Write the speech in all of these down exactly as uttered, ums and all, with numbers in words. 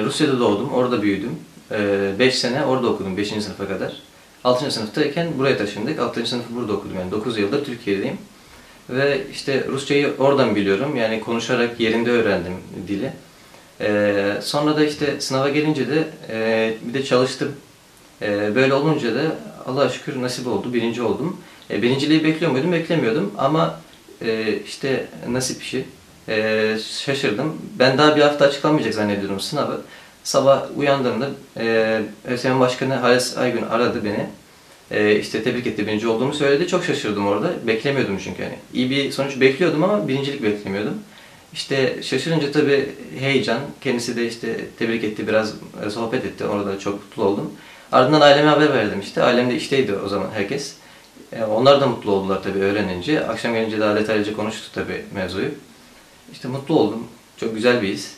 e, Rusya'da doğdum, orada büyüdüm. beş e, sene orada okudum, beşinci sınıfa kadar. altıncı sınıftayken buraya taşındık, altıncı sınıfı burada okudum. Yani dokuz yıldır Türkiye'deyim. Ve işte Rusçayı oradan biliyorum, yani konuşarak yerinde öğrendim dili. E, sonra da işte sınava gelince de e, bir de çalıştım. E, böyle olunca da Allah'a şükür nasip oldu, birinci oldum. E, birinciliği bekliyor muydum? Beklemiyordum ama e, işte nasip işi. Ee, şaşırdım. Ben daha bir hafta açıklanmayacak zannediyorum sınavı. Sabah uyandığımda e, ÖSYM Başkanı Halis Aygün aradı beni. E, işte tebrik etti, birinci olduğumu söyledi. Çok şaşırdım orada. Beklemiyordum çünkü. Yani iyi bir sonuç bekliyordum ama birincilik beklemiyordum. İşte şaşırınca tabii heyecan. Kendisi de işte tebrik etti, biraz sohbet etti. Orada çok mutlu oldum. Ardından aileme haber verdim işte. Ailem de işteydi o zaman herkes. E, onlar da mutlu oldular tabii öğrenince. Akşam gelince daha detaylıca konuştuk tabii mevzuyu. İşte mutlu oldum. Çok güzel bir his.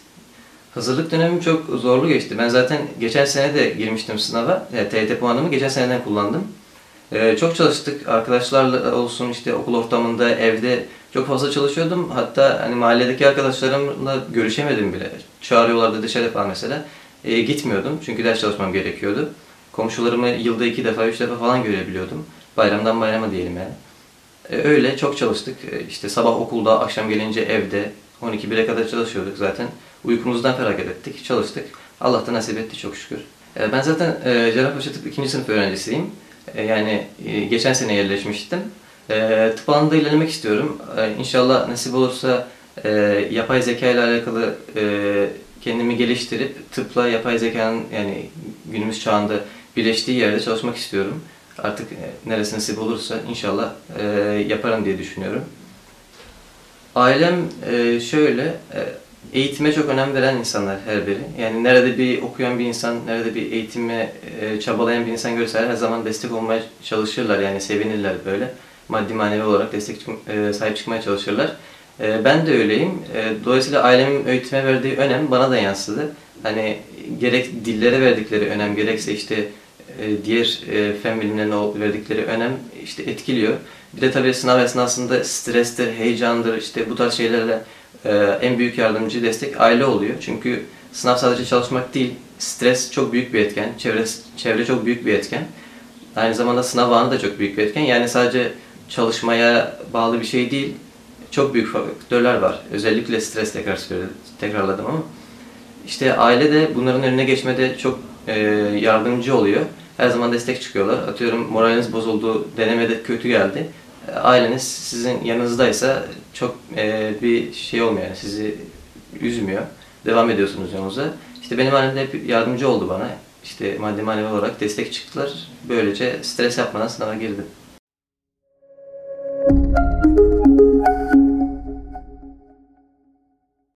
Hazırlık dönemim çok zorlu geçti. Ben zaten geçen sene de girmiştim sınava. Yani T Y T puanımı geçen seneden kullandım. Ee, çok çalıştık. Arkadaşlarla olsun, işte okul ortamında, evde çok fazla çalışıyordum. Hatta hani mahalledeki arkadaşlarımla görüşemedim bile. Çağırıyorlardı dışarı falan mesela. Ee, gitmiyordum çünkü ders çalışmam gerekiyordu. Komşularımı yılda iki defa, üç defa falan görebiliyordum. Bayramdan bayrama diyelim yani. Öyle çok çalıştık. İşte sabah okulda, akşam gelince evde on iki bire kadar çalışıyorduk zaten. Uykumuzdan feragat ettik, çalıştık. Allah da nasip etti çok şükür. Ben zaten Cerrahpaşa Tıp ikinci sınıf öğrencisiyim. Yani geçen sene yerleşmiştim. Tıp alanında ilerlemek istiyorum. İnşallah nasip olursa yapay zeka ile alakalı kendimi geliştirip tıpla yapay zekanın yani günümüz çağında birleştiği yerde çalışmak istiyorum. Artık neresi nasip olursa inşallah e, yaparım diye düşünüyorum. Ailem e, şöyle, e, eğitime çok önem veren insanlar her biri. Yani nerede bir okuyan bir insan, nerede bir eğitime e, çabalayan bir insan görseler her zaman destek olmaya çalışırlar. Yani sevinirler böyle. Maddi manevi olarak destek e, sahip çıkmaya çalışırlar. E, ben de öyleyim. E, dolayısıyla ailemin eğitime verdiği önem bana da yansıdı. Hani gerek dillere verdikleri önem, gerekse işte diğer fen bilimlerine verdikleri önem işte etkiliyor. Bir de tabii sınav esnasında strestir, heyecandır, işte bu tarz şeylerle en büyük yardımcı destek aile oluyor. Çünkü sınav sadece çalışmak değil, stres çok büyük bir etken, çevre, çevre çok büyük bir etken. Aynı zamanda sınav anı da çok büyük bir etken. Yani sadece çalışmaya bağlı bir şey değil, çok büyük faktörler var. Özellikle stres tekrar tekrarladım ama. İşte aile de bunların önüne geçmede çok yardımcı oluyor. Her zaman destek çıkıyorlar. Atıyorum moraliniz bozuldu, denemede kötü geldi. Aileniz sizin yanınızdaysa çok bir şey olmuyor yani, sizi üzmüyor. Devam ediyorsunuz yolunuza. İşte benim annem de hep yardımcı oldu bana. İşte maddi manevi olarak destek çıktılar. Böylece stres yapmadan sınava girdim.